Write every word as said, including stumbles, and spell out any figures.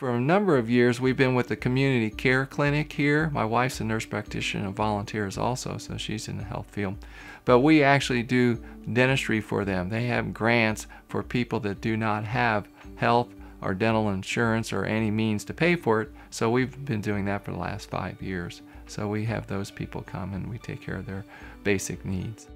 For a number of years, we've been with the community care clinic here. My wife's a nurse practitioner and volunteers also, so she's in the health field. But we actually do dentistry for them. They have grants for people that do not have health or dental insurance or any means to pay for it. So we've been doing that for the last five years. So we have those people come and we take care of their basic needs.